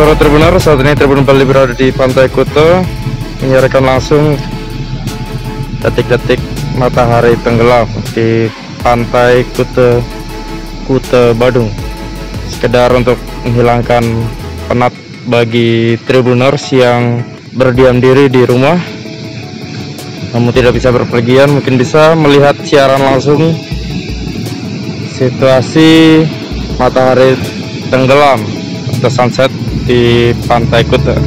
Saudara Tribuners, saat ini Tribun Bali berada di Pantai Kuta menyaksikan langsung detik-detik matahari tenggelam di Pantai Kuta Badung. Sekedar untuk menghilangkan penat bagi Tribuners yang berdiam diri di rumah, namun tidak bisa berpergian, mungkin bisa melihat siaran langsung situasi matahari tenggelam atau sunset di Pantai Kuta.